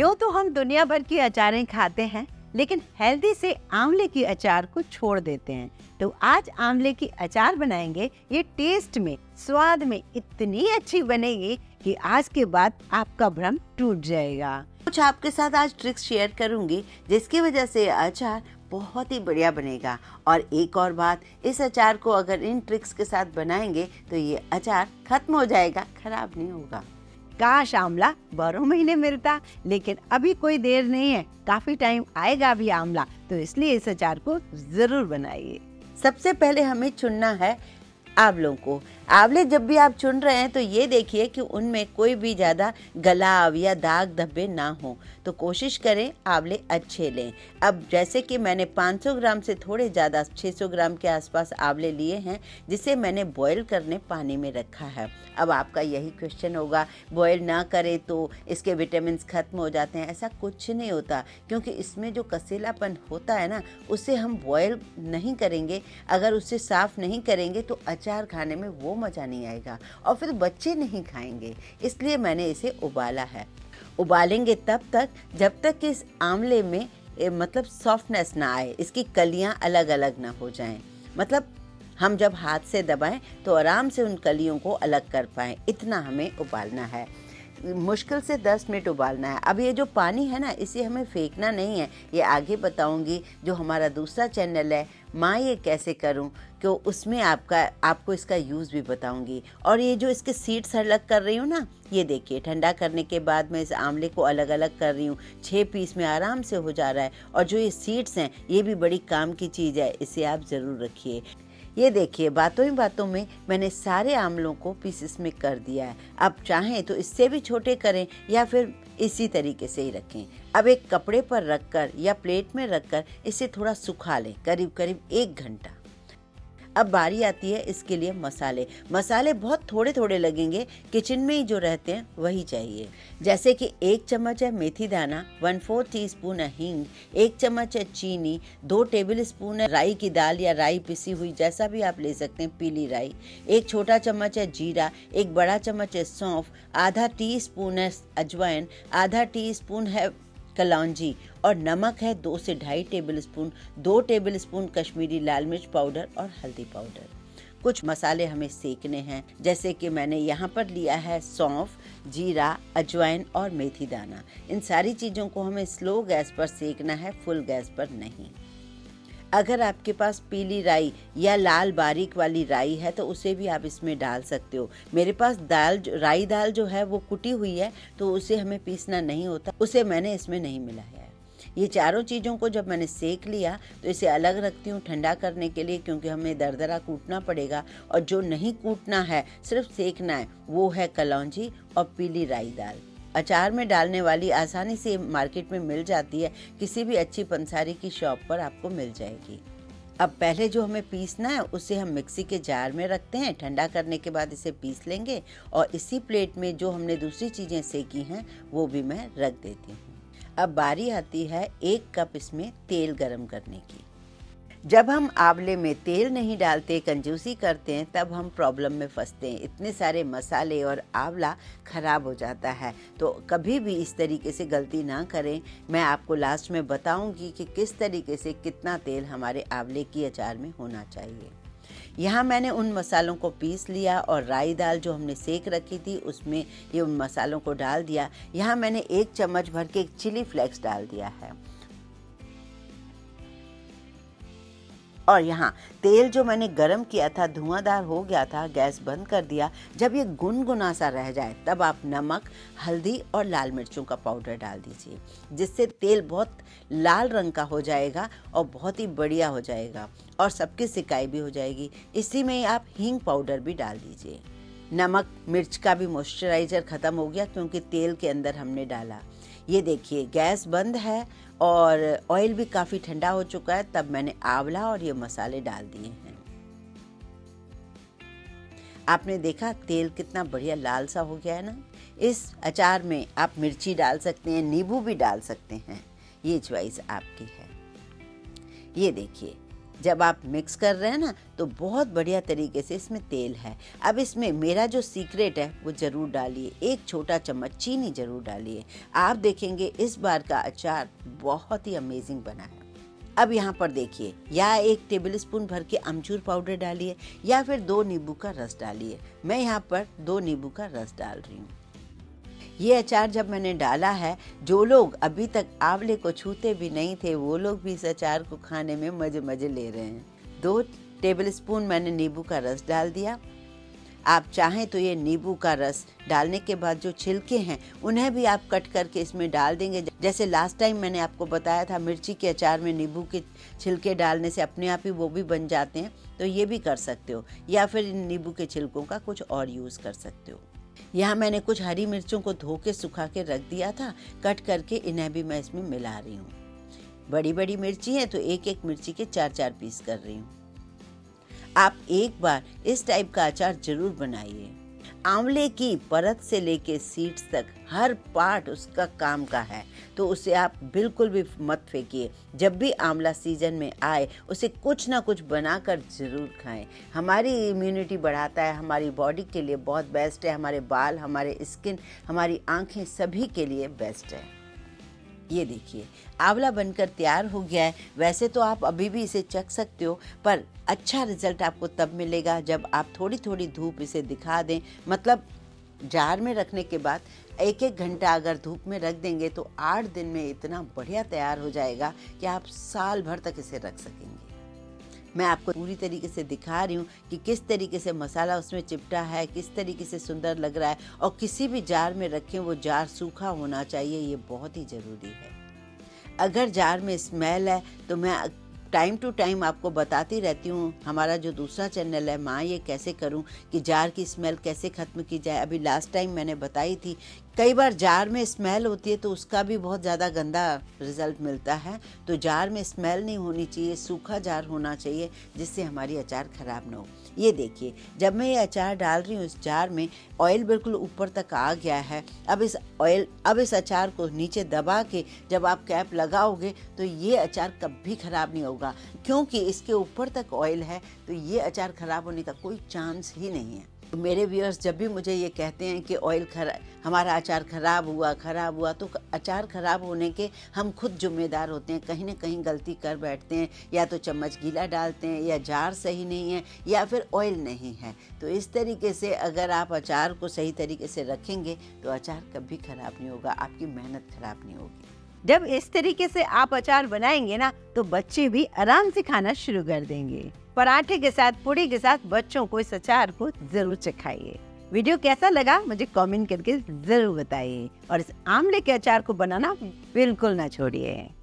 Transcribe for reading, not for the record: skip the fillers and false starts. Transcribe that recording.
यूँ तो हम दुनिया भर की अचारें खाते हैं, लेकिन हेल्दी से आंवले की अचार को छोड़ देते हैं। तो आज आंवले की अचार बनाएंगे। ये टेस्ट में, स्वाद में इतनी अच्छी बनेगी कि आज के बाद आपका भ्रम टूट जाएगा। कुछ आपके साथ आज ट्रिक्स शेयर करूंगी जिसकी वजह से अचार बहुत ही बढ़िया बनेगा। और एक और बात, इस अचार को अगर इन ट्रिक्स के साथ बनाएंगे तो ये अचार खत्म हो जाएगा, खराब नहीं होगा। काश आंवला बारह महीने मिलता, लेकिन अभी कोई देर नहीं है, काफी टाइम आएगा भी आंवला, तो इसलिए इस अचार को जरूर बनाइए। सबसे पहले हमें चुनना है आंवलों को। आंवले जब भी आप चुन रहे हैं तो ये देखिए कि उनमें कोई भी ज़्यादा गलाव या दाग धब्बे ना हो, तो कोशिश करें आंवले अच्छे लें। अब जैसे कि मैंने 500 ग्राम से थोड़े ज़्यादा 600 ग्राम के आसपास आंवले लिए हैं, जिसे मैंने बॉयल करने पानी में रखा है। अब आपका यही क्वेश्चन होगा, बॉयल ना करें तो इसके विटामिन खत्म हो जाते हैं। ऐसा कुछ नहीं होता, क्योंकि इसमें जो कसेलापन होता है ना, उसे हम बॉयल नहीं करेंगे। अगर उसे साफ नहीं करेंगे तो अचार खाने में वो मज़ा नहीं आएगा और फिर बच्चे नहीं खाएंगे। इसलिए मैंने इसे उबाला है। उबालेंगे तब तक जब तक कि इस आंवले में मतलब सॉफ्टनेस ना आए, इसकी कलियां अलग अलग ना हो जाएं। मतलब हम जब हाथ से दबाएं तो आराम से उन कलियों को अलग कर पाएं, इतना हमें उबालना है। मुश्किल से 10 मिनट उबालना है। अब ये जो पानी है ना, इसे हमें फेंकना नहीं है। ये आगे बताऊंगी, जो हमारा दूसरा चैनल है माँ ये कैसे करूँ, तो उसमें आपको इसका यूज़ भी बताऊंगी। और ये जो इसके सीड्स अलग कर रही हूँ ना, ये देखिए ठंडा करने के बाद मैं इस आंवले को अलग अलग कर रही हूँ। 6 पीस में आराम से हो जा रहा है। और जो ये सीड्स हैं, ये भी बड़ी काम की चीज़ है, इसे आप ज़रूर रखिए। ये देखिए बातों ही बातों में मैंने सारे आंवलों को पीसेस में कर दिया है। आप चाहें तो इससे भी छोटे करें या फिर इसी तरीके से ही रखें। अब एक कपड़े पर रखकर या प्लेट में रखकर इसे थोड़ा सुखा लें, करीब करीब 1 घंटा। अब बारी आती है इसके लिए मसाले। मसाले बहुत थोड़े थोड़े लगेंगे, किचन में ही जो रहते हैं वही चाहिए। जैसे कि 1 चम्मच है मेथी दाना, 1/4 टीस्पून है हींग, 1 चम्मच है चीनी, 2 टेबल स्पून है राई की दाल या राई पिसी हुई, जैसा भी आप ले सकते हैं, पीली राई, 1 छोटा चम्मच है जीरा, 1 बड़ा चम्मच है सौंफ, 1/2 टीस्पून है अजवाइन, 1/2 टीस्पून है कलौंजी, और नमक है 2 से 2.5 टेबलस्पून, 2 टेबलस्पून कश्मीरी लाल मिर्च पाउडर और हल्दी पाउडर। कुछ मसाले हमें सेकने हैं, जैसे कि मैंने यहाँ पर लिया है सौंफ, जीरा, अजवाइन और मेथी दाना। इन सारी चीज़ों को हमें स्लो गैस पर सेकना है, फुल गैस पर नहीं। अगर आपके पास पीली राई या लाल बारीक वाली राई है तो उसे भी आप इसमें डाल सकते हो। मेरे पास राई दाल जो है वो कुटी हुई है, तो उसे हमें पीसना नहीं होता, उसे मैंने इसमें नहीं मिलाया है। ये चारों चीज़ों को जब मैंने सेक लिया तो इसे अलग रखती हूँ ठंडा करने के लिए, क्योंकि हमें दरदरा कूटना पड़ेगा। और जो नहीं कूटना है, सिर्फ सेकना है, वो है कलौंजी और पीली राई दाल। अचार में डालने वाली आसानी से मार्केट में मिल जाती है, किसी भी अच्छी पंसारी की शॉप पर आपको मिल जाएगी। अब पहले जो हमें पीसना है उसे हम मिक्सी के जार में रखते हैं, ठंडा करने के बाद इसे पीस लेंगे। और इसी प्लेट में जो हमने दूसरी चीज़ें सेकी हैं वो भी मैं रख देती हूँ। अब बारी आती है 1 कप इसमें तेल गर्म करने की। जब हम आंवले में तेल नहीं डालते, कंजूसी करते हैं, तब हम प्रॉब्लम में फंसते हैं। इतने सारे मसाले और आंवला ख़राब हो जाता है। तो कभी भी इस तरीके से गलती ना करें। मैं आपको लास्ट में बताऊंगी कि किस तरीके से कितना तेल हमारे आंवले की अचार में होना चाहिए। यहाँ मैंने उन मसालों को पीस लिया और राई दाल जो हमने सेक रखी थी उसमें ये उन मसालों को डाल दिया। यहाँ मैंने 1 चम्मच भर के चिली फ्लेक्स डाल दिया है। और यहाँ तेल जो मैंने गरम किया था धुआंधार हो गया था, गैस बंद कर दिया। जब ये गुनगुना सा रह जाए तब आप नमक, हल्दी और लाल मिर्चों का पाउडर डाल दीजिए, जिससे तेल बहुत लाल रंग का हो जाएगा और बहुत ही बढ़िया हो जाएगा और सबकी सिकाई भी हो जाएगी। इसी में आप हींग पाउडर भी डाल दीजिए। नमक मिर्च का भी मॉइस्चराइज़र ख़त्म हो गया क्योंकि तेल के अंदर हमने डाला। ये देखिए गैस बंद है और ऑयल भी काफ़ी ठंडा हो चुका है। तब मैंने आंवला और ये मसाले डाल दिए हैं। आपने देखा तेल कितना बढ़िया लाल सा हो गया है ना। इस अचार में आप मिर्ची डाल सकते हैं, नींबू भी डाल सकते हैं, ये चॉइस आपकी है। ये देखिए जब आप मिक्स कर रहे हैं ना तो बहुत बढ़िया तरीके से इसमें तेल है। अब इसमें मेरा जो सीक्रेट है वो ज़रूर डालिए, एक छोटा चम्मच चीनी ज़रूर डालिए। आप देखेंगे इस बार का अचार बहुत ही अमेजिंग बना है। अब यहाँ पर देखिए, या एक टेबलस्पून भर के अमचूर पाउडर डालिए या फिर 2 नींबू का रस डालिए। मैं यहाँ पर 2 नींबू का रस डाल रही हूँ। ये अचार जब मैंने डाला है, जो लोग अभी तक आंवले को छूते भी नहीं थे वो लोग भी इस अचार को खाने में मज़े ले रहे हैं। 2 टेबलस्पून मैंने नींबू का रस डाल दिया। आप चाहें तो ये नींबू का रस डालने के बाद जो छिलके हैं उन्हें भी आप कट करके इसमें डाल देंगे। जैसे लास्ट टाइम मैंने आपको बताया था मिर्ची के अचार में नींबू के छिलके डालने से अपने आप ही वो भी बन जाते हैं, तो ये भी कर सकते हो या फिर इन नींबू के छिलकों का कुछ और यूज़ कर सकते हो। यहाँ मैंने कुछ हरी मिर्चों को धो के सुखा के रख दिया था, कट करके इन्हें भी मैं इसमें मिला रही हूँ। बड़ी बड़ी मिर्ची हैं तो एक एक मिर्ची के 4-4 पीस कर रही हूँ। आप एक बार इस टाइप का अचार जरूर बनाइए। आंवले की परत से लेके सीड्स तक हर पार्ट उसका काम का है, तो उसे आप बिल्कुल भी मत फेंकिए। जब भी आंवला सीजन में आए उसे कुछ ना कुछ बनाकर ज़रूर खाएं। हमारी इम्यूनिटी बढ़ाता है, हमारी बॉडी के लिए बहुत बेस्ट है, हमारे बाल, हमारे स्किन, हमारी आँखें सभी के लिए बेस्ट है। ये देखिए आंवला बनकर तैयार हो गया है। वैसे तो आप अभी भी इसे चख सकते हो, पर अच्छा रिजल्ट आपको तब मिलेगा जब आप थोड़ी थोड़ी धूप इसे दिखा दें। मतलब जार में रखने के बाद 1-1 घंटा अगर धूप में रख देंगे तो 8 दिन में इतना बढ़िया तैयार हो जाएगा कि आप साल भर तक इसे रख सकेंगे। मैं आपको पूरी तरीके से दिखा रही हूँ कि किस तरीके से मसाला उसमें चिपटा है, किस तरीके से सुंदर लग रहा है। और किसी भी जार में रखें, वो जार सूखा होना चाहिए, ये बहुत ही ज़रूरी है। अगर जार में स्मेल है तो मैं टाइम टू टाइम आपको बताती रहती हूँ। हमारा जो दूसरा चैनल है माँ ये कैसे करूँ कि जार की स्मेल कैसे ख़त्म की जाए, अभी लास्ट टाइम मैंने बताई थी। कई बार जार में स्मेल होती है तो उसका भी बहुत ज़्यादा गंदा रिज़ल्ट मिलता है, तो जार में स्मेल नहीं होनी चाहिए, सूखा जार होना चाहिए जिससे हमारी अचार ख़राब ना हो। ये देखिए जब मैं ये अचार डाल रही हूँ इस जार में ऑयल बिल्कुल ऊपर तक आ गया है। अब इस अचार को नीचे दबा के जब आप कैप लगाओगे तो ये अचार कभी ख़राब नहीं होगा, क्योंकि इसके ऊपर तक ऑयल है, तो ये अचार ख़राब होने का कोई चांस ही नहीं है। मेरे व्यूअर्स जब भी मुझे ये कहते हैं कि ऑयल हमारा अचार ख़राब हुआ, तो अचार ख़राब होने के हम खुद जिम्मेदार होते हैं। कहीं ना कहीं गलती कर बैठते हैं, या तो चम्मच गीला डालते हैं, या जार सही नहीं है, या फिर ऑयल नहीं है। तो इस तरीके से अगर आप अचार को सही तरीके से रखेंगे तो अचार कभी ख़राब नहीं होगा, आपकी मेहनत ख़राब नहीं होगी। जब इस तरीके से आप अचार बनाएंगे ना तो बच्चे भी आराम से खाना शुरू कर देंगे। पराठे के साथ, पूड़ी के साथ बच्चों को इस अचार को जरूर चखाइए। वीडियो कैसा लगा मुझे कमेंट करके जरूर बताइए और इस आंवले के अचार को बनाना बिल्कुल ना छोड़िए।